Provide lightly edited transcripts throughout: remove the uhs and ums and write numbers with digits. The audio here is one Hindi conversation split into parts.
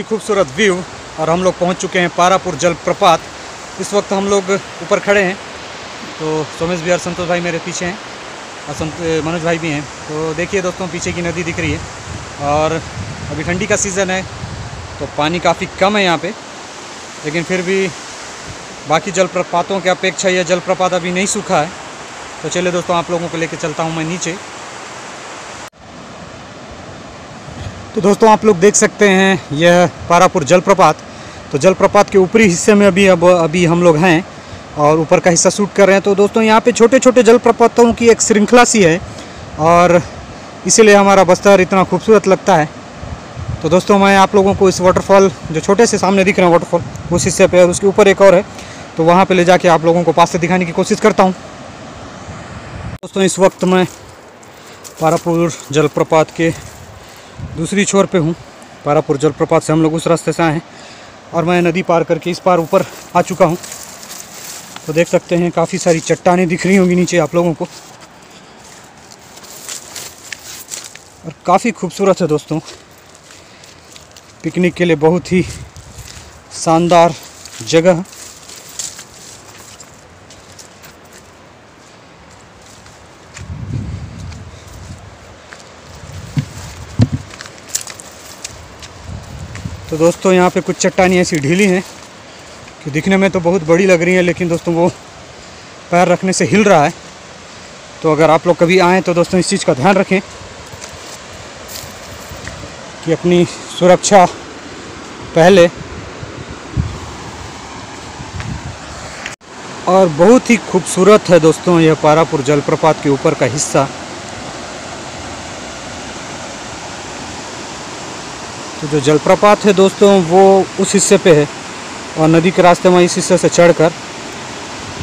ही खूबसूरत व्यू। और हम लोग पहुंच चुके हैं पारापुर जलप्रपात। इस वक्त हम लोग ऊपर खड़े हैं, तो सोमेश भी और संतोष भाई मेरे पीछे हैं और मनोज भाई भी हैं। तो देखिए दोस्तों, पीछे की नदी दिख रही है और अभी ठंडी का सीज़न है तो पानी काफ़ी कम है यहाँ पे, लेकिन फिर भी बाकी जलप्रपातों की अपेक्षा यह जलप्रपात अभी नहीं सूखा है। तो चलिए दोस्तों, आप लोगों को लेके चलता हूँ मैं नीचे। तो दोस्तों, आप लोग देख सकते हैं यह पारापुर जलप्रपात। तो जलप्रपात के ऊपरी हिस्से में अभी हम लोग हैं और ऊपर का हिस्सा शूट कर रहे हैं। तो दोस्तों, यहाँ पे छोटे छोटे जलप्रपातों की एक श्रृंखला सी है और इसीलिए हमारा बस्तर इतना खूबसूरत लगता है। तो दोस्तों, मैं आप लोगों को इस वाटरफॉल जो छोटे से सामने दिख रहे हैं वाटरफॉल, उस हिस्से पर, उसके ऊपर एक और है तो वहाँ पर ले जाके आप लोगों को पास से दिखाने की कोशिश करता हूँ। दोस्तों, इस वक्त मैं पारापुर जलप्रपात के दूसरी छोर पे हूँ। पारापुर जलप्रपात से हम लोग उस रास्ते से आए हैं और मैं नदी पार करके इस पार ऊपर आ चुका हूँ। तो देख सकते हैं काफ़ी सारी चट्टानें दिख रही होंगी नीचे आप लोगों को, और काफ़ी खूबसूरत है दोस्तों। पिकनिक के लिए बहुत ही शानदार जगह है। तो दोस्तों, यहाँ पे कुछ चट्टानी ऐसी ढीली हैं कि दिखने में तो बहुत बड़ी लग रही है, लेकिन दोस्तों वो पैर रखने से हिल रहा है। तो अगर आप लोग कभी आएँ तो दोस्तों इस चीज़ का ध्यान रखें कि अपनी सुरक्षा पहले। और बहुत ही खूबसूरत है दोस्तों यह पारापुर जलप्रपात के ऊपर का हिस्सा। तो जो जलप्रपात है दोस्तों वो उस हिस्से पे है और नदी के रास्ते में इस हिस्से से चढ़कर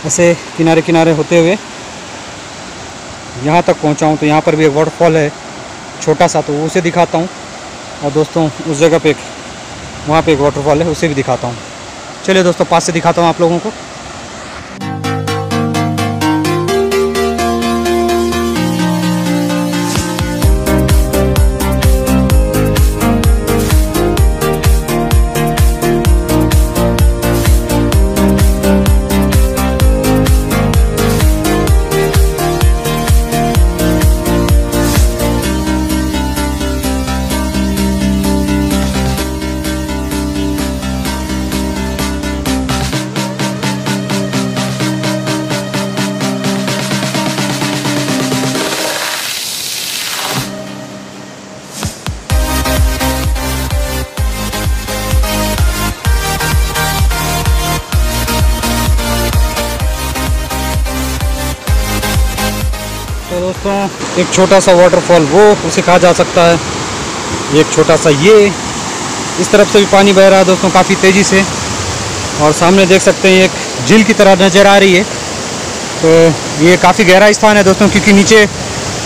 ऐसे किनारे किनारे होते हुए यहाँ तक पहुँचा हूँ। तो यहाँ पर भी एक वाटरफॉल है छोटा सा, तो वो उसे दिखाता हूँ। और दोस्तों उस जगह पे वहाँ पे एक वाटरफॉल है, उसे भी दिखाता हूँ। चलिए दोस्तों, पास से दिखाता हूँ आप लोगों को। तो दोस्तों, एक छोटा सा वाटरफॉल वो उसे कहा जा सकता है, एक छोटा सा ये। इस तरफ से भी पानी बह रहा है दोस्तों काफ़ी तेज़ी से, और सामने देख सकते हैं एक झील की तरह नज़र आ रही है। तो ये काफ़ी गहरा स्थान है दोस्तों, क्योंकि नीचे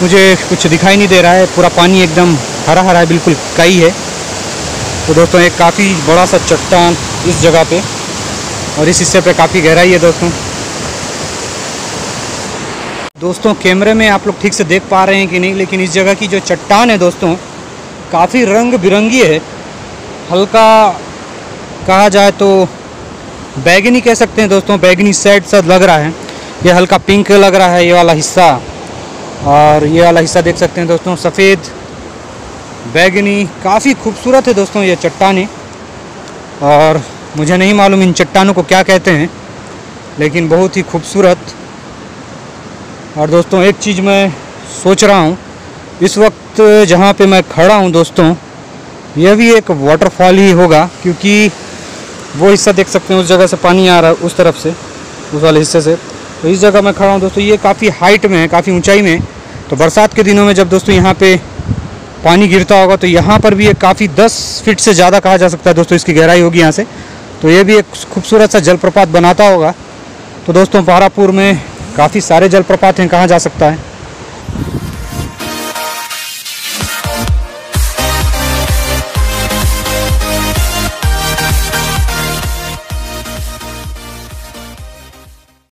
मुझे कुछ दिखाई नहीं दे रहा है, पूरा पानी एकदम हरा हरा है, बिल्कुल काई है। तो दोस्तों, एक काफ़ी बड़ा सा चट्टान इस जगह पर, और इस हिस्से पर काफ़ी गहराई है दोस्तों। दोस्तों, कैमरे में आप लोग ठीक से देख पा रहे हैं कि नहीं, लेकिन इस जगह की जो चट्टान है दोस्तों काफ़ी रंग बिरंगी है। हल्का कहा जाए तो बैगनी कह सकते हैं दोस्तों, बैगनी शेड सा लग रहा है। ये हल्का पिंक लग रहा है ये वाला हिस्सा, और ये वाला हिस्सा देख सकते हैं दोस्तों सफ़ेद बैगनी। काफ़ी खूबसूरत है दोस्तों ये चट्टानें, और मुझे नहीं मालूम इन चट्टानों को क्या कहते हैं, लेकिन बहुत ही खूबसूरत। और दोस्तों, एक चीज़ मैं सोच रहा हूँ इस वक्त जहाँ पे मैं खड़ा हूँ दोस्तों, यह भी एक वाटरफॉल ही होगा, क्योंकि वो हिस्सा देख सकते हैं उस जगह से पानी आ रहा है उस तरफ से, उस वाले हिस्से से। तो इस जगह मैं खड़ा हूँ दोस्तों, ये काफ़ी हाइट में है, काफ़ी ऊंचाई में। तो बरसात के दिनों में जब दोस्तों यहाँ पर पानी गिरता होगा तो यहाँ पर भी एक काफ़ी 10 फीट से ज़्यादा कहा जा सकता है दोस्तों इसकी गहराई होगी यहाँ से। तो ये भी एक खूबसूरत सा जलप्रपात बनाता होगा। तो दोस्तों, पारापुर में काफ़ी सारे जलप्रपात हैं, कहा जा सकता है।